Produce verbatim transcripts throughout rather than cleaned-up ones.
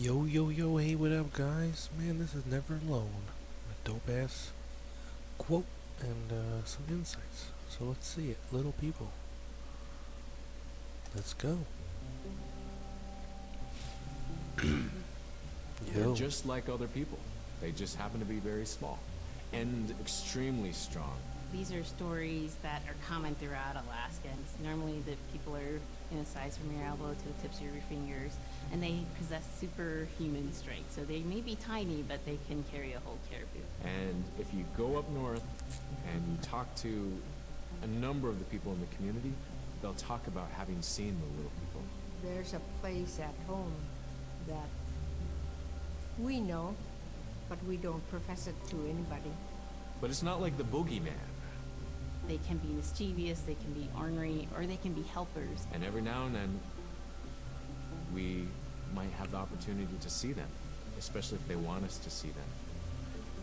Yo, yo, yo, hey, what up, guys? Man, this is Never Alone. A dope-ass quote and uh, some insights. So let's see it, little people. Let's go. They're just like other people. They just happen to be very small and extremely strong. These are stories that are common throughout Alaska. And it's normally that people are in a size from your elbow to the tips of your fingers, and they possess superhuman strength. So they may be tiny, but they can carry a whole caribou. And if you go up north and you talk to a number of the people in the community, they'll talk about having seen the little people. There's a place at home that we know, but we don't profess it to anybody. But it's not like the boogeyman. They can be mischievous, they can be ornery, or they can be helpers. And every now and then, we might have the opportunity to see them, especially if they want us to see them.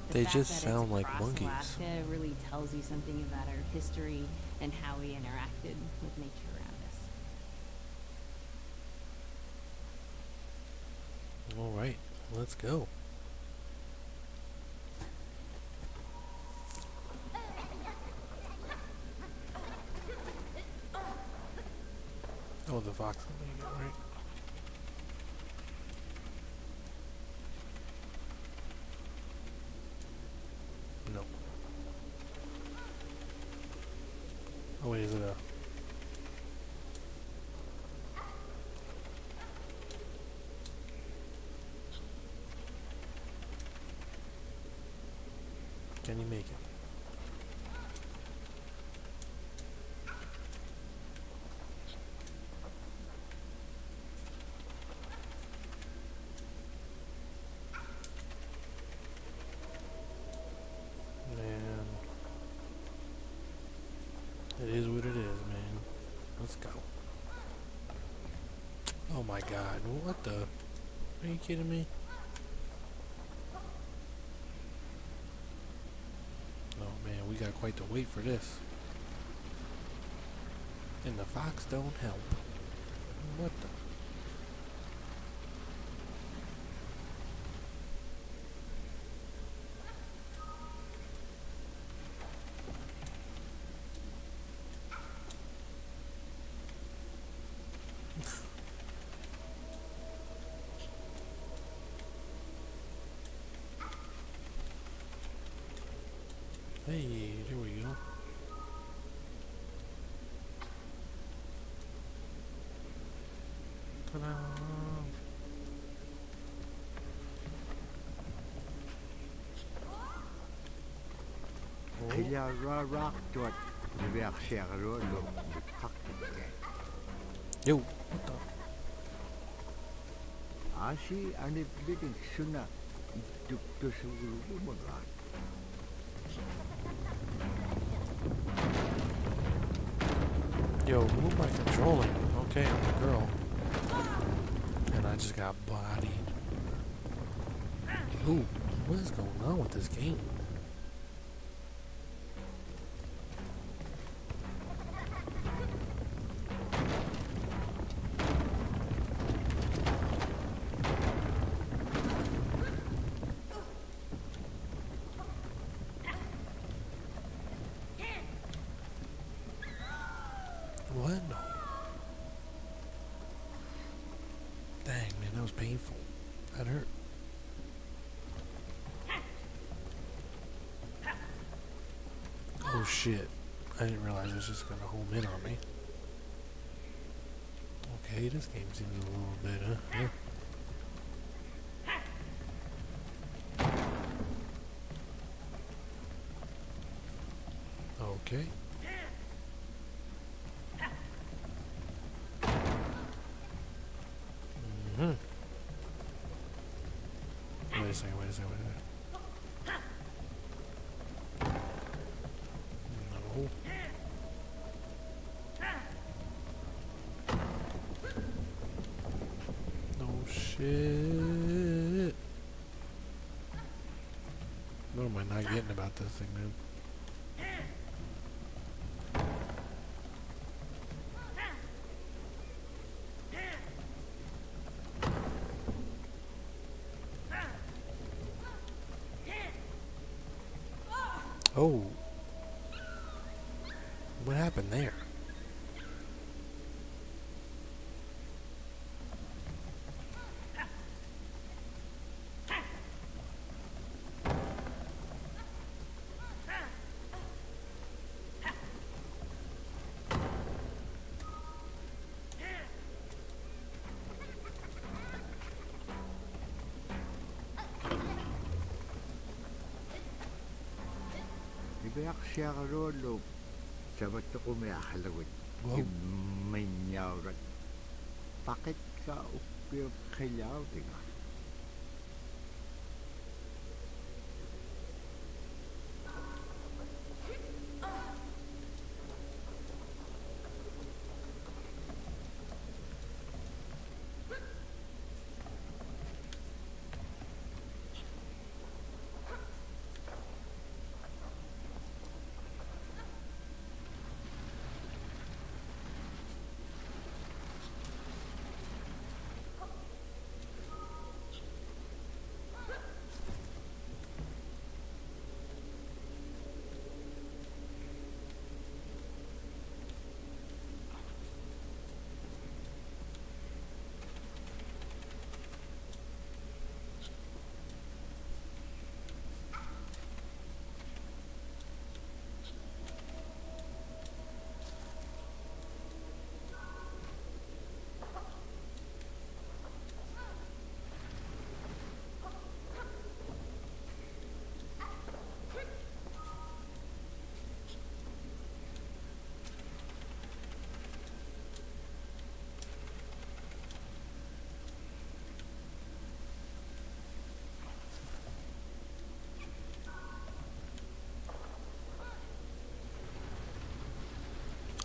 The they just sound like monkeys. Alaska really tells you something about our history and how we interacted with nature around us. All right, let's go. Oh, the fox. There you go, right? Nope. Oh, wait, is it a... Can you make it? It is what it is, man. Let's go. Oh my god, what the? Are you kidding me? Oh man, we got quite to wait for this. And the fox don't help. What the? Hey, there we go. Ta-da! Yo, what the? I see an evident sooner to pursue the woman. Yo, who am I controlling? Okay, I'm the girl. And I just got bodied. Ooh, what is going on with this game? What? No. Dang, man, that was painful. That hurt. Oh shit. I didn't realize it was just gonna home in on me. Okay, this game seems a little bit, huh? Yeah. Okay. Wait a second, wait a second, wait a second. No. No shit. What am I not getting about this thing, man? Oh. What happened there?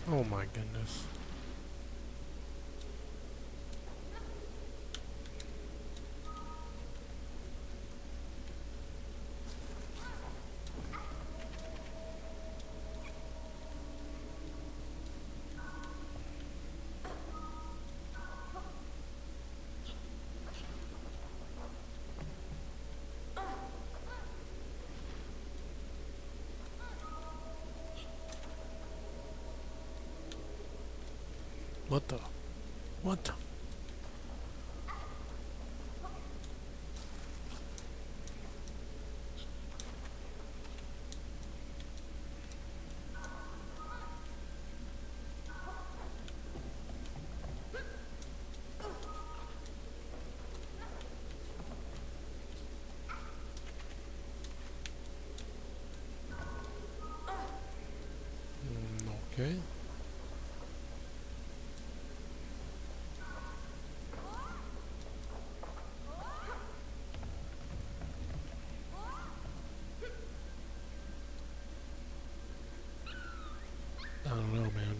Oh my goodness. What the? What the? Mm, okay.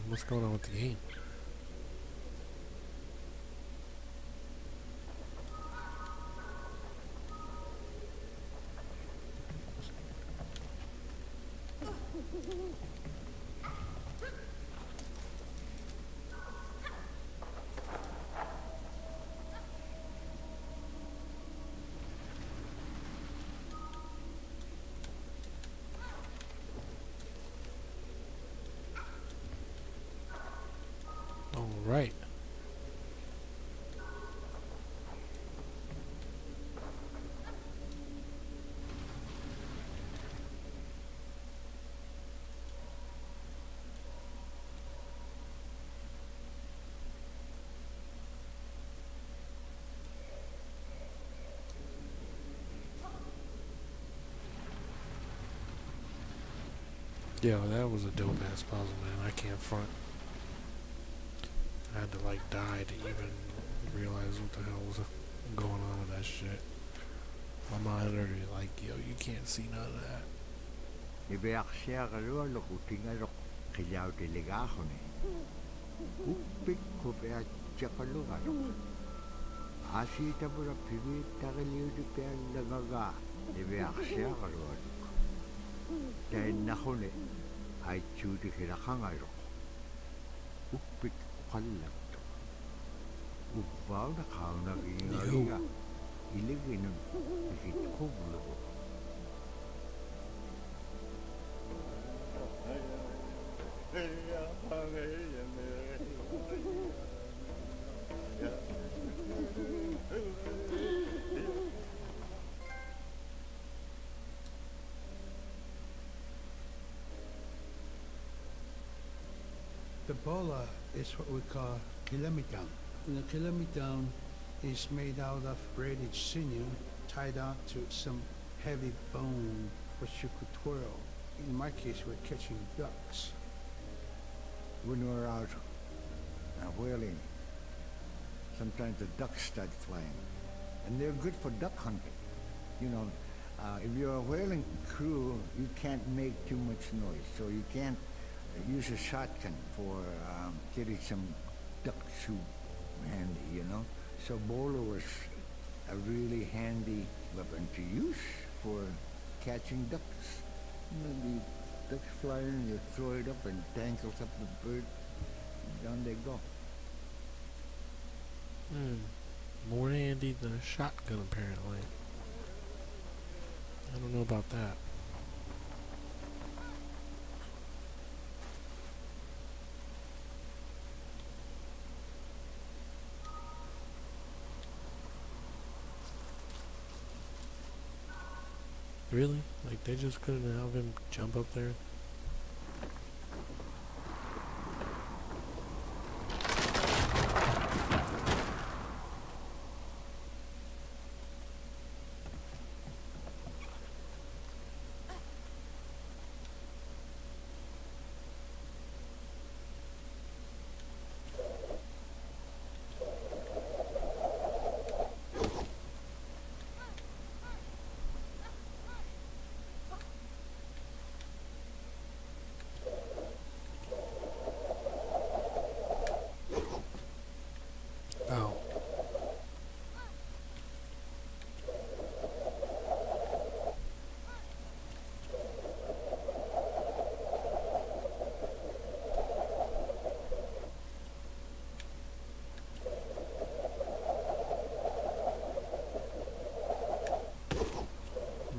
What's going on with the game? Right. Yeah, that was a dope ass puzzle, man. I can't front. I had to like die to even realize what the hell was going on with that shit. My mind already like, yo, you can't see none of that. Yo. The bola is what we call kilamidun. The kilamidun is made out of braided sinew tied up to some heavy bone which you could twirl. In my case, we're catching ducks. When we're out and whirling, sometimes the ducks start flying, and they're good for duck hunting. You know, uh, if you're a whaling crew, you can't make too much noise, so you can't use a shotgun for um, getting some ducks who handy, you know. So bola was a really handy weapon to use for catching ducks. Maybe ducks flying, you throw it up and tangles up the bird, and down they go. Hmm. More handy than a shotgun, apparently. I don't know about that. Really? Like, they just couldn't have him jump up there?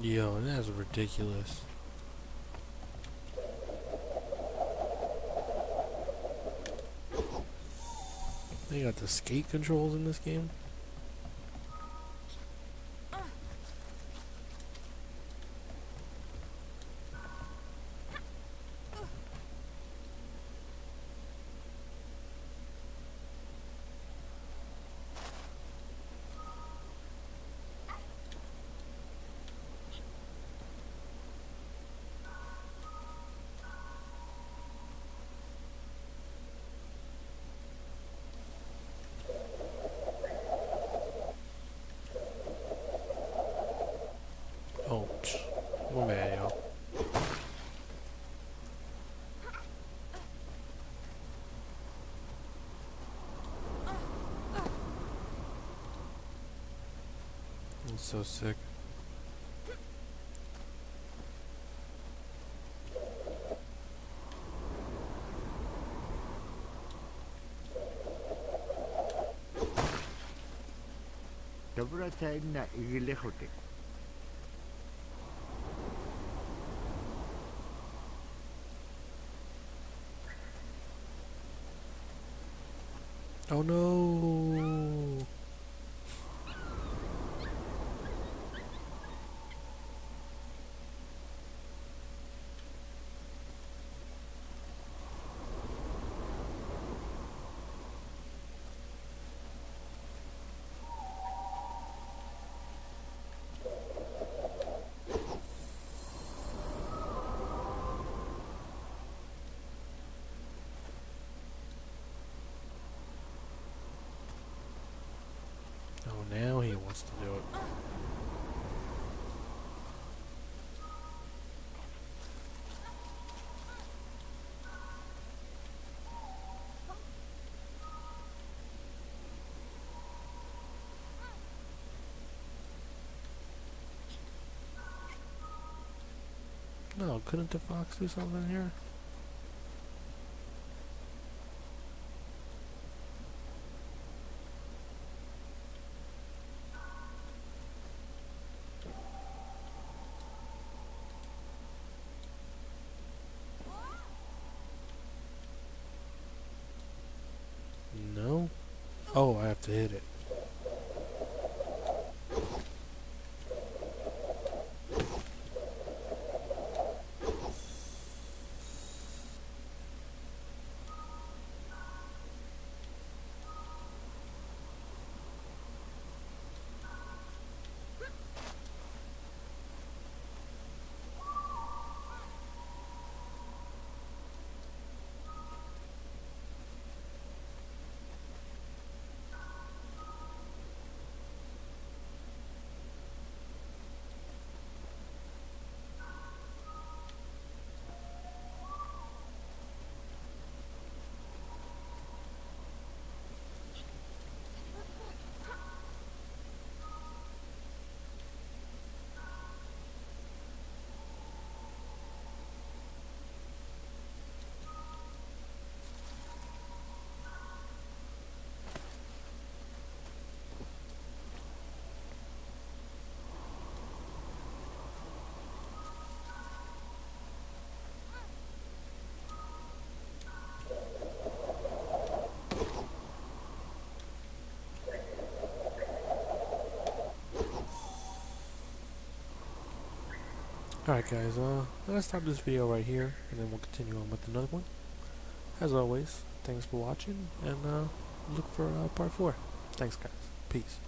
Yo, that's ridiculous. They got the skate controls in this game? So sick. Dobra tajna I lechotek. Oh no. Now he wants to do it. No, couldn't the fox do something here? Oh, I have to hit it. Alright guys, uh, I'm going to stop this video right here, and then we'll continue on with another one. As always, thanks for watching, and uh, look for uh, part four. Thanks guys. Peace.